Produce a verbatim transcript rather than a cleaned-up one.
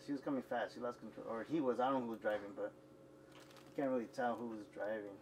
fast. She was coming fast. She lost control. Or he was. I don't know who was driving, but you can't really tell who was driving.